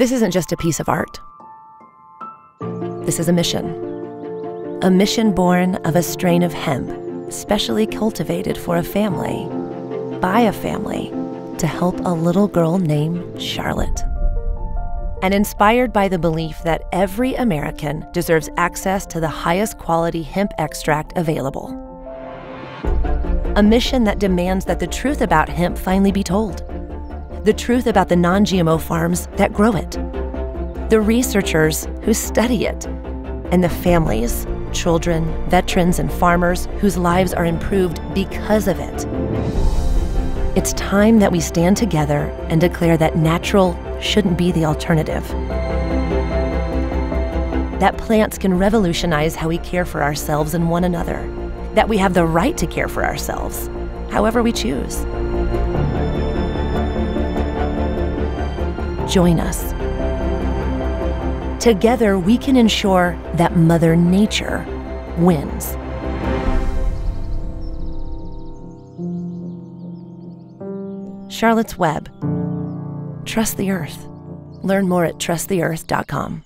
This isn't just a piece of art. This is a mission. A mission born of a strain of hemp, specially cultivated for a family, by a family, to help a little girl named Charlotte. And inspired by the belief that every American deserves access to the highest quality hemp extract available. A mission that demands that the truth about hemp finally be told. The truth about the non-GMO farms that grow it. The researchers who study it. And the families, children, veterans, and farmers whose lives are improved because of it. It's time that we stand together and declare that natural shouldn't be the alternative. That plants can revolutionize how we care for ourselves and one another. That we have the right to care for ourselves, however we choose. Join us. Together, we can ensure that Mother Nature wins. Charlotte's Web. Trust the Earth. Learn more at trusttheearth.com.